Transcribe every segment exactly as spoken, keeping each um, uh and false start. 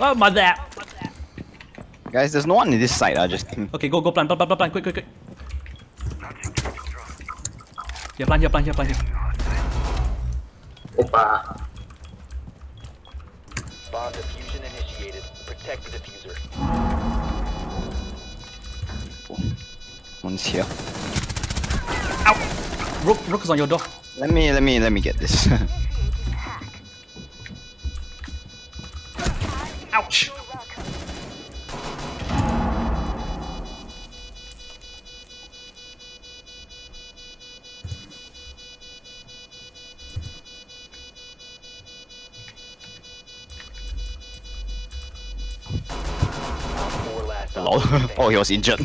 Oh my that. Guys, there's no one in this side. I just okay. Go go plan plan plan plan plan quick quick quick. Yeah, plan here plan here plan here. Opa. Bomb diffusion initiated. Protect the diffuser. One's here. Ow! Rook Rook is on your door. Let me let me let me get this. Ouch! Oh, he was injured.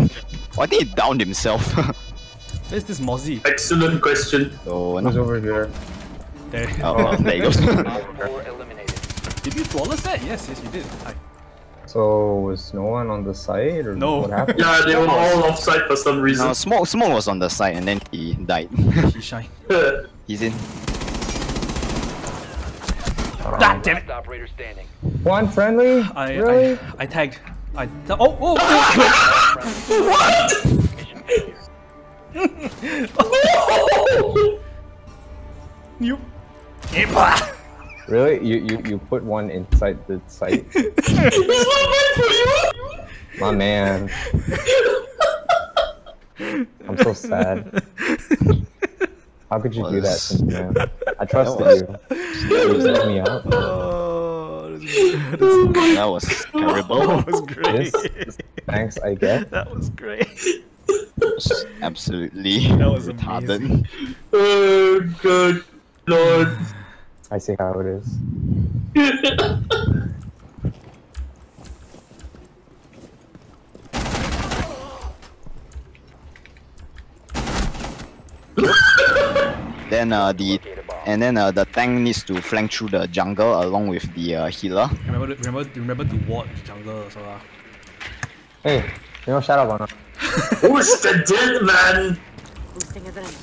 Oh, I think he downed himself. Where's this Mozzie? Excellent question. Oh, no. He's over here. There. Oh, there he goes. Did you flawless that? Yes, yes, you did. Hi. So, was no one on the side? Or no. What happened? Yeah, they were all offside for some reason. No, Smoke, Smoke was on the side and then he died. He shined. He's in. God damn it! Operator standing. One friendly? I, really? I, I tagged. I t oh, oh, what? You. Really? You, you you put one inside the site? It's not made for you! My man. I'm so sad. How could you well, do that to me, man? I trusted was... you. You let me out. Oh, this is... oh my... That was terrible. That was great. This, thanks, I get. That was great. Absolutely. That was retarded. Amazing. Oh, good lord. I see how it is. Then uh, the and then uh, the tank needs to flank through the jungle along with the uh, healer. Remember, to, remember, to, remember to ward the jungle, so. Uh... Hey, you know, shut up, Anna. Who's the dead man? Boosting event.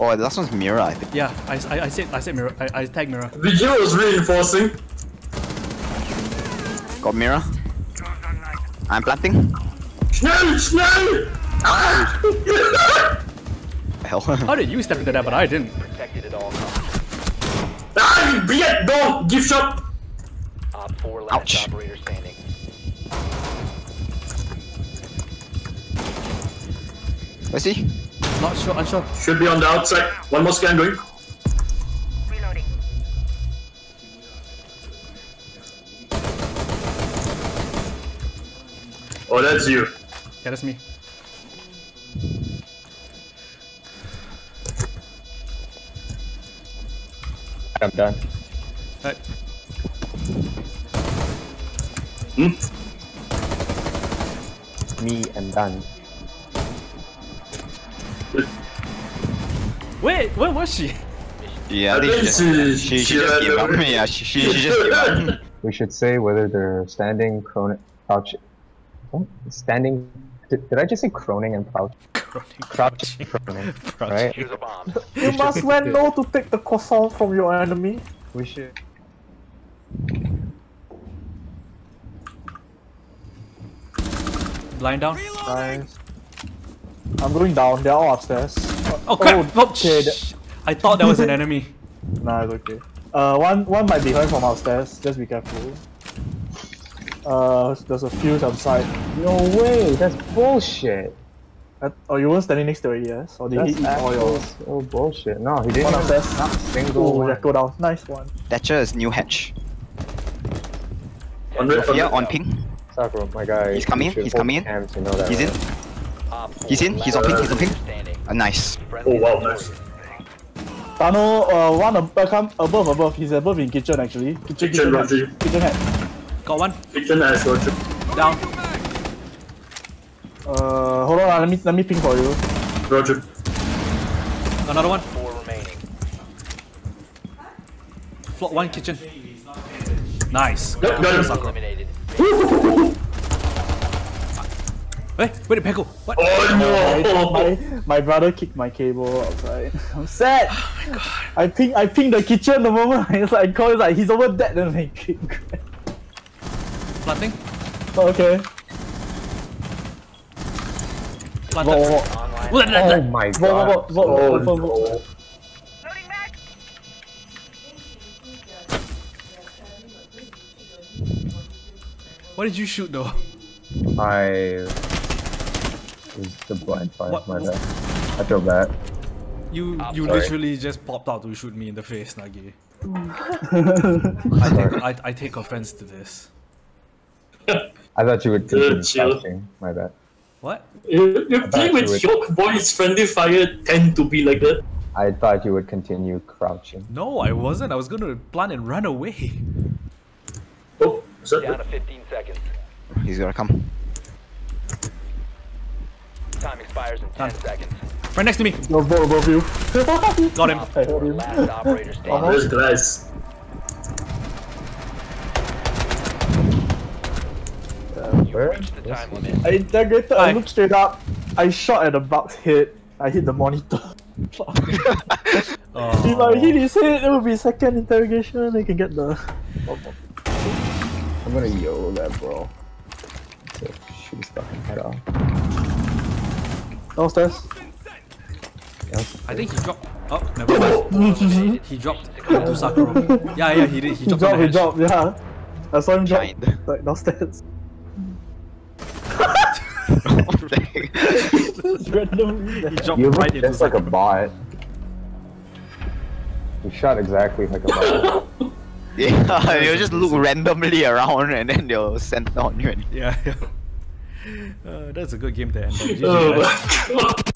Oh, the last one's Mira, I think. Yeah, I, I, I said I said Mira. I, I tagged Mira. The hero was reinforcing. Got Mira. I'm planting. Schnell, schnell! Ah! Hell. How did you step into that, but I didn't? Protected at all costs. Ah, Biet, no! Give shot! Op four last operator standing. Where's he? Not sure, unsure. Should be on the outside. One more scan going. Reloading. Oh, that's you. Yeah, that's me. I'm done. Alright. Hmm? Me, I'm done. Wait, where was she? Yeah, I think she, just, she, she, she, she just gave up. Yeah, she, she, she just gave up. We should say whether they're standing, crone, crouching. What? Standing. Did, did I just say croning and crouch? Crouching. Crouching. Croning, right? Here's a bomb. You must learn no to take the croissant from your enemy. We should. Blind down. Nice. I'm going down, they're all upstairs. Oh crap! Oh, okay. I thought that was an enemy. Nah, it's okay. Uh, one one might be heard from upstairs, just be careful. Uh, there's a fuse outside. No way, that's bullshit! That, oh, you weren't standing next to it, yes? Or did that's he eat all yours? Oh, bullshit. No, he didn't. One upstairs. Single one. Go down. Nice one. Thatcher is new hatch. On here, yeah, on ping. Sakura, my guy. He's coming in, he's coming in. He's in. That, he's in. Right? He's in, he's on pink, he's on pink. Uh, nice. Oh wow, nice. Tano, uh, one above, above, above. He's above in kitchen actually. Kitchen, kitchen, kitchen, hat. kitchen hat. Got one. Kitchen has got two. Down. Uh, hold on, let me, let me ping for you. Roger. Another one. Four remaining. Float one kitchen. Nice. Yep, got him. Eliminated. Wait, wait a pickle! What? Oh no! My, my, my brother kicked my cable outside. I'm sad! Oh my god! I ping, I pinged the kitchen the moment I like, called, like, he's over dead, then I kick. Nothing? Oh, okay. Whoa, whoa, whoa. Oh my god. Whoa, whoa, whoa, whoa, whoa. Loading back. What did you shoot though? I is the blind fire, my bad. I feel bad. You ah, you sorry. literally just popped out to shoot me in the face, Nagi. I take I, I take offense to this. I thought you would take something, my bad. What? You, you play with you Yoke Boys, friendly fire tend to be like that. I thought you would continue crouching. No, I wasn't. I was gonna plan and run away. Oh, sorry. Down to fifteen seconds. He's gonna come. Time expires in ten seconds. Right next to me. No, both, both of you. Got him. Where's the guys? Where? I integrated, I looked straight up, I shot at the bug's head, I hit the monitor. oh. If I hit his head, it would be second interrogation, I can get the... I'm gonna YOLO that bro. So, shoot his fucking head off. Downstairs. I think he dropped... Oh, never mind. He dropped to Sakura. Yeah, yeah, he did. He dropped, he dropped, he dropped, yeah. I saw him drop, like, downstairs. He jumped you right into like a bot. You shot exactly like a bot. Yeah, you'll just look randomly around and then they'll send on you. Yeah. Uh, that's a good game to end on.